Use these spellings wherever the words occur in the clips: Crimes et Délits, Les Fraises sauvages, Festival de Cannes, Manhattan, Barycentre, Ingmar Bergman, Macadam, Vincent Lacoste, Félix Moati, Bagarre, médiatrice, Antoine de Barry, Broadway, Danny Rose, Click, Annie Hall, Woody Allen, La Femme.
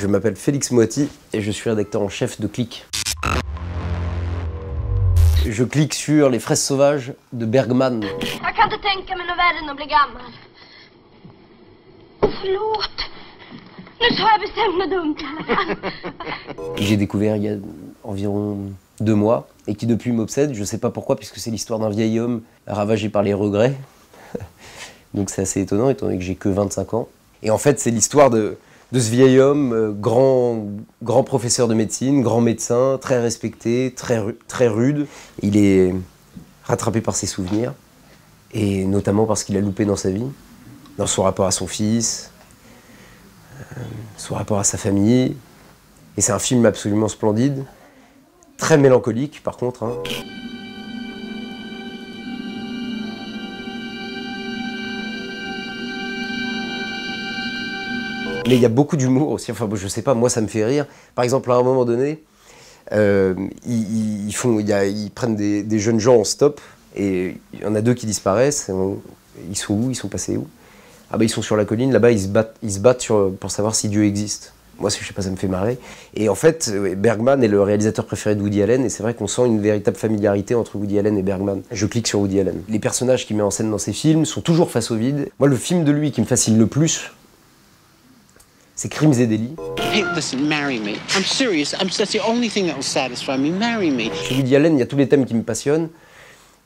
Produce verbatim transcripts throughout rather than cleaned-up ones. Je m'appelle Félix Moati et je suis rédacteur en chef de Click. Je clique sur Les fraises sauvages de Bergman. Jag kan inte tänka mig något värre än att bli gammal. Förlåt. Nu sa jag bestämt något dumt i alla fall. J'ai découvert il y a environ deux mois et qui depuis m'obsède. Je sais pas pourquoi, puisque c'est l'histoire d'un vieil homme ravagé par les regrets. Donc c'est assez étonnant étant donné que j'ai que vingt-cinq ans. Et en fait c'est l'histoire de de ce vieil homme, grand, grand professeur de médecine, grand médecin, très respecté, très, très rude. Il est rattrapé par ses souvenirs, et notamment parce qu'il a loupé dans sa vie, dans son rapport à son fils, son rapport à sa famille. Et c'est un film absolument splendide, très mélancolique par contre, hein. Mais il y a beaucoup d'humour aussi, enfin je sais pas, moi ça me fait rire. Par exemple, à un moment donné, euh, ils, ils, font, il y a, ils prennent des, des jeunes gens en stop, et il y en a deux qui disparaissent. On, ils sont où? Ils sont passés où? Ah bah ils sont sur la colline, là-bas ils se battent, ils se battent sur, pour savoir si Dieu existe. Moi je sais pas, ça me fait marrer. Et en fait, Bergman est le réalisateur préféré de Woody Allen, et c'est vrai qu'on sent une véritable familiarité entre Woody Allen et Bergman. Je clique sur Woody Allen. Les personnages qu'il met en scène dans ses films sont toujours face au vide. Moi le film de lui qui me fascine le plus, c'est Crimes et Délits. Hey, listen, marry me. I'm serious. I'm, that's the only thing that will satisfy me. Marry me. Chez Woody Allen, il y a tous les thèmes qui me passionnent.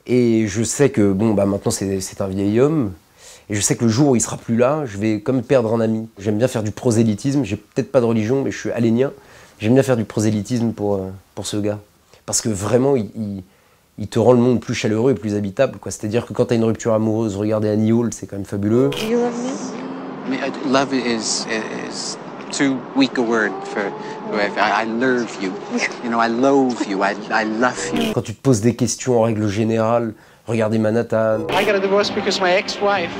Et je sais que, bon, bah maintenant c'est un vieil homme. Et je sais que le jour où il sera plus là, je vais comme perdre un ami. J'aime bien faire du prosélytisme. J'ai peut-être pas de religion, mais je suis allénien. J'aime bien faire du prosélytisme pour, euh, pour ce gars. Parce que vraiment, il, il, il te rend le monde plus chaleureux et plus habitable, quoi. C'est-à-dire que quand t'as une rupture amoureuse, regarder Annie Hall, c'est quand même fabuleux. You love me? I mean, love is, is too weak a word for, I love you, you know, I love you, I, I love you. Quand tu te poses des questions en règle générale, regardez Manhattan. I got a divorce because my ex-wife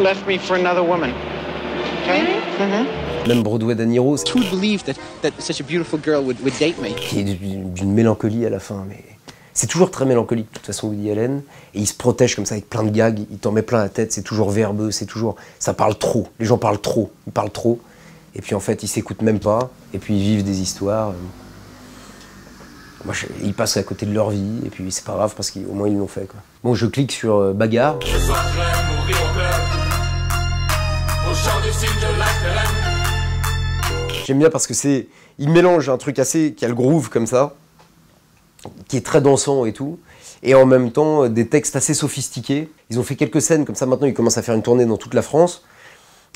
left me for another woman. Okay? Mm-hmm. Même Broadway, Danny Rose. Who would believe that, that such a beautiful girl would, would date me? Qui est d'une mélancolie à la fin, mais c'est toujours très mélancolique de toute façon Woody Allen, et il se protège comme ça avec plein de gags, il t'en met plein la tête, c'est toujours verbeux, c'est toujours... ça parle trop, les gens parlent trop, ils parlent trop, et puis en fait ils s'écoutent même pas, et puis ils vivent des histoires. Moi, je... ils passent à côté de leur vie, et puis c'est pas grave parce qu'au moins ils l'ont fait, quoi. Bon, je clique sur euh, Bagarre. Je sois prêt à mourir au cœur, au chant du cygne de la. J'aime bien parce que c'est... il mélange un truc assez... qui a le groove comme ça, qui est très dansant et tout, et en même temps des textes assez sophistiqués. Ils ont fait quelques scènes comme ça, maintenant ils commencent à faire une tournée dans toute la France,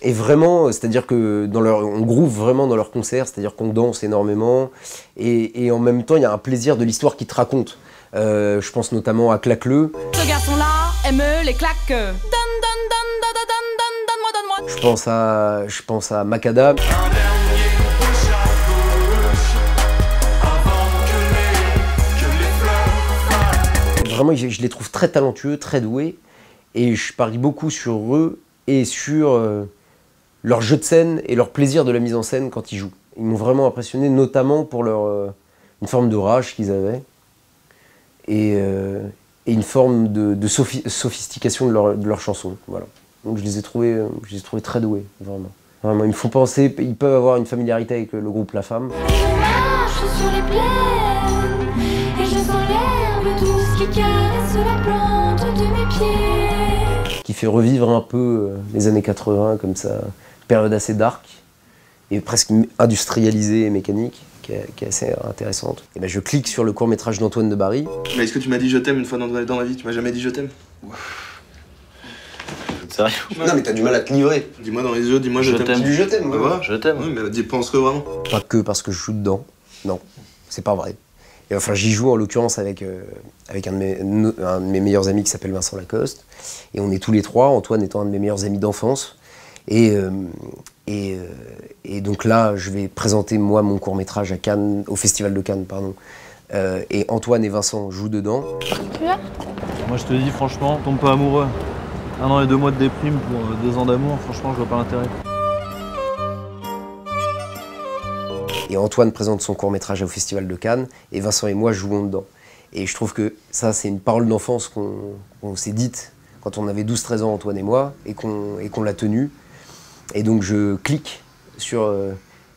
et vraiment, c'est-à-dire que dans leur, on groove vraiment dans leurs concerts, c'est-à-dire qu'on danse énormément, et, et en même temps il y a un plaisir de l'histoire qu'ils te racontent. Euh, je pense notamment à Claque-le. Ce garçon-là aime les claques. Donne, donne, donne, donne, donne, donne-moi, donne-moi. Je pense à, je pense à Macadam. Vraiment, je les trouve très talentueux, très doués, et je parie beaucoup sur eux et sur euh, leur jeu de scène et leur plaisir de la mise en scène quand ils jouent. Ils m'ont vraiment impressionné, notamment pour leur, euh, une forme de rage qu'ils avaient et, euh, et une forme de, de sophi sophistication de leurs de leur chansons. Voilà. Donc je les ai trouvés, je les ai trouvés très doués, vraiment. Vraiment, ils me font penser, ils peuvent avoir une familiarité avec le groupe La Femme. Qui fait revivre un peu les années quatre-vingts, comme ça, période assez dark et presque industrialisée et mécanique, qui est, qui est assez intéressante. Et ben je clique sur le court-métrage d'Antoine de Barry. Mais est-ce que tu m'as dit je t'aime une fois dans, dans ma vie? Tu m'as jamais dit je t'aime? Sérieux? Non mais t'as du mal à te livrer. Dis-moi dans les yeux, dis-moi je t'aime. Je t'aime, ouais, voilà. Je t'aime. Oui, mais pense que vraiment. Pas que parce que je joue dedans. Non, c'est pas vrai. Et enfin, j'y joue en l'occurrence avec, euh, avec un, de mes, un de mes meilleurs amis qui s'appelle Vincent Lacoste. Et on est tous les trois, Antoine étant un de mes meilleurs amis d'enfance. Et, euh, et, euh, et donc là, je vais présenter moi mon court-métrage à Cannes, au Festival de Cannes, pardon. Euh, et Antoine et Vincent jouent dedans. Moi, je te dis franchement, tombe pas amoureux. Un an et deux mois de déprime pour euh, deux ans d'amour, franchement, je vois pas l'intérêt. Et Antoine présente son court-métrage au Festival de Cannes, et Vincent et moi jouons dedans. Et je trouve que ça, c'est une parole d'enfance qu'on s'est dite quand on avait douze treize ans, Antoine et moi, et qu'on qu'on l'a tenue. Et donc je clique sur,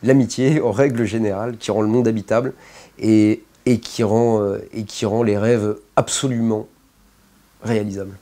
l'amitié en règle générale, qui rend le monde habitable et, et, qui rend, et qui rend les rêves absolument réalisables.